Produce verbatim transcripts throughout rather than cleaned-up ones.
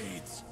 blades!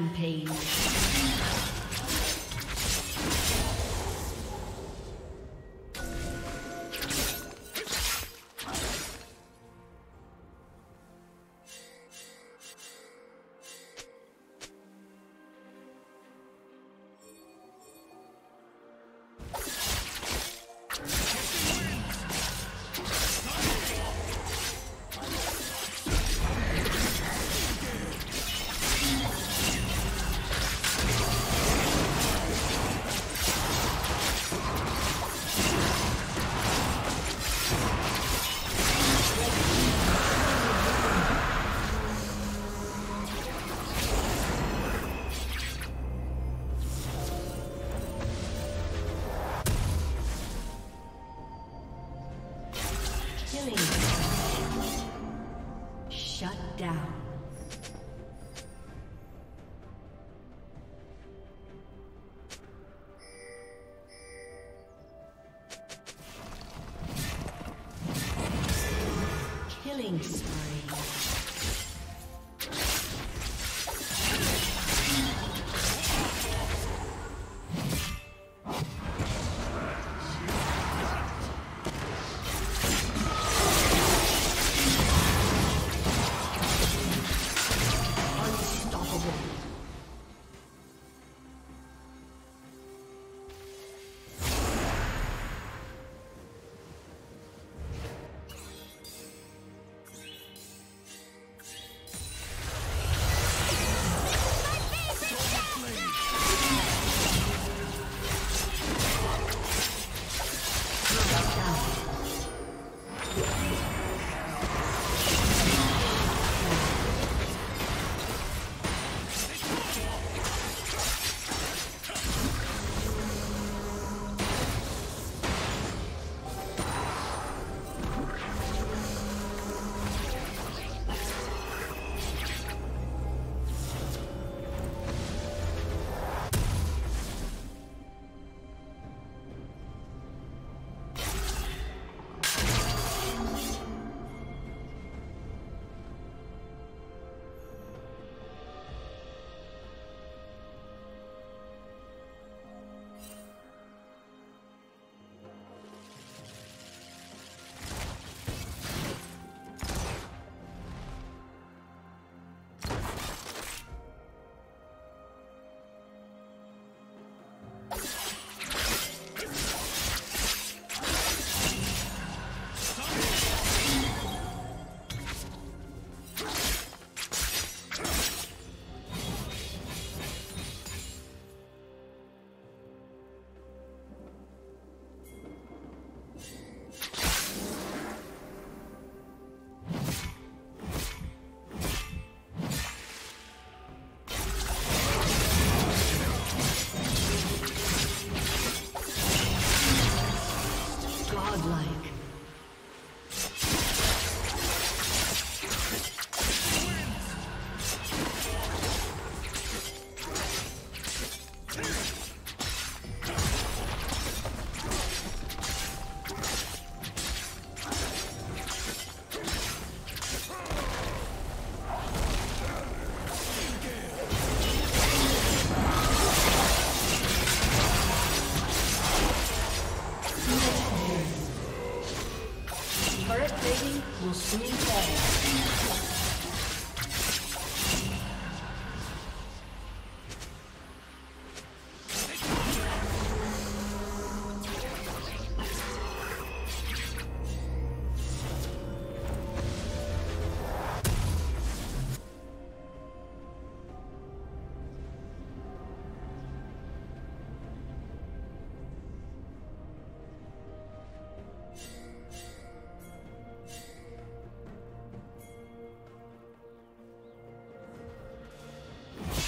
Rampage.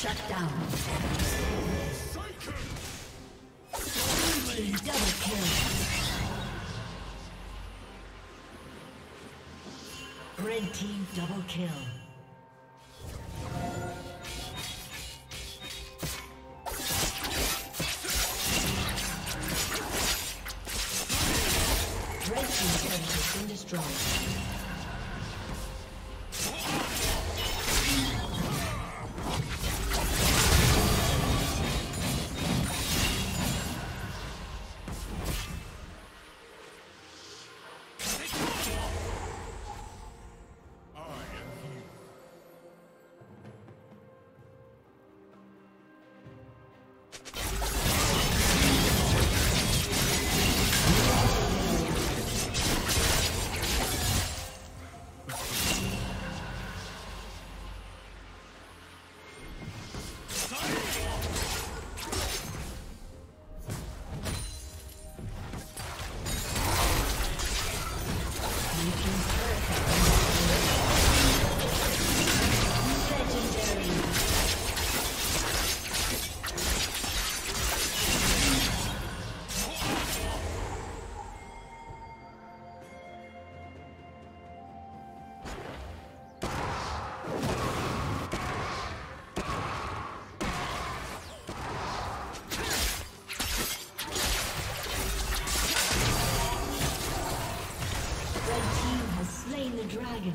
Shut down. Blue team double kill. Red team double kill. Let's go. dragon.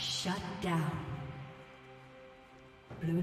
Shut down. Blue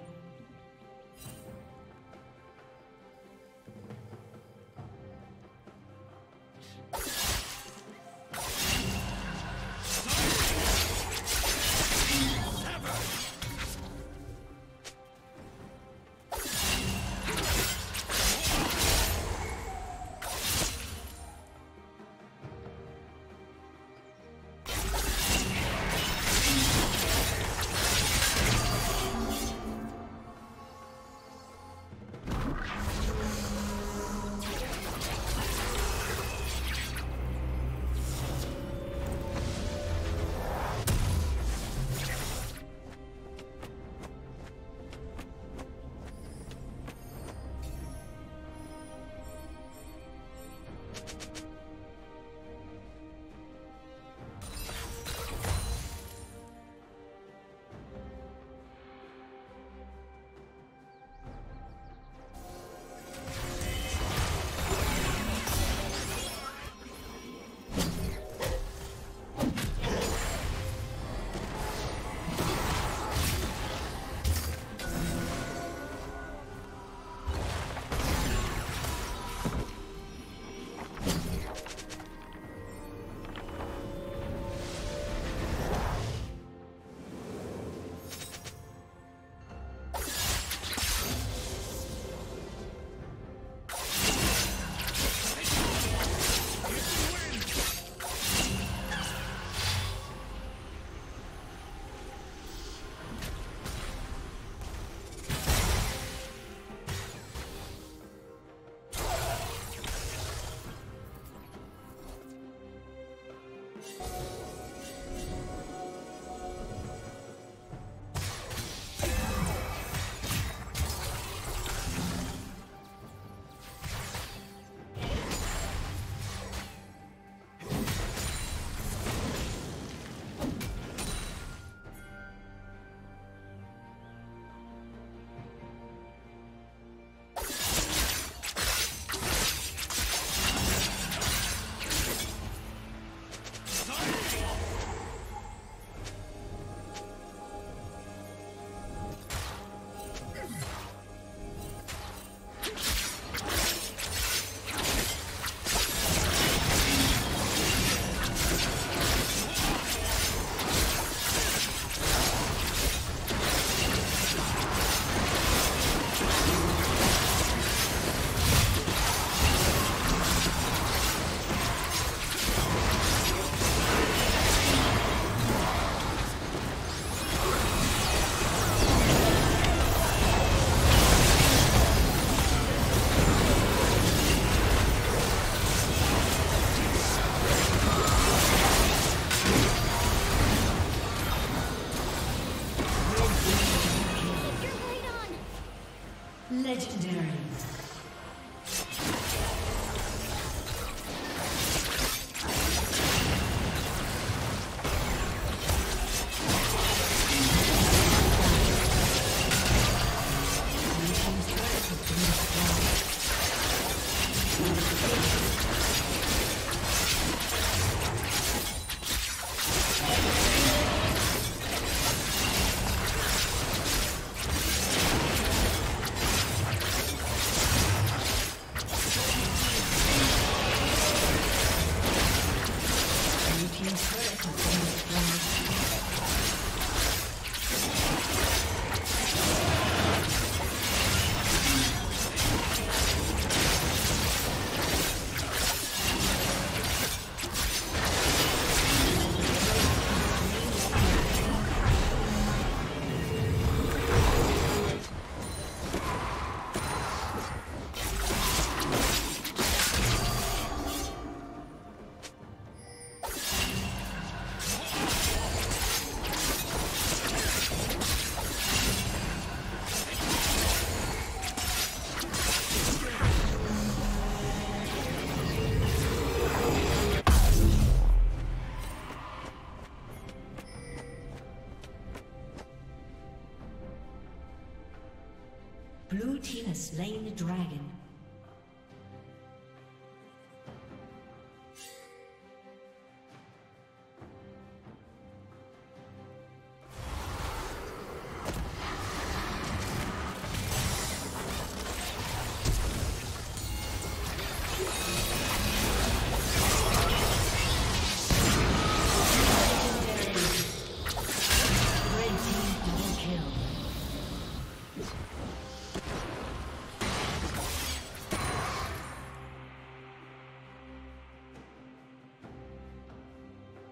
Blue team has slain the dragon.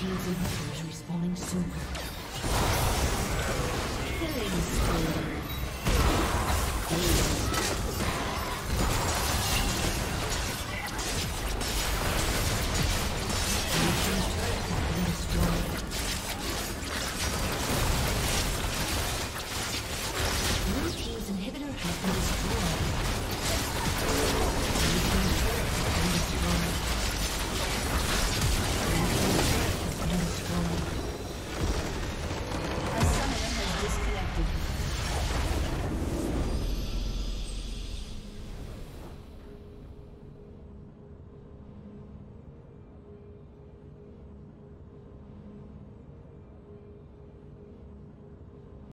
Team's inventory is respawning soon. Destroyed.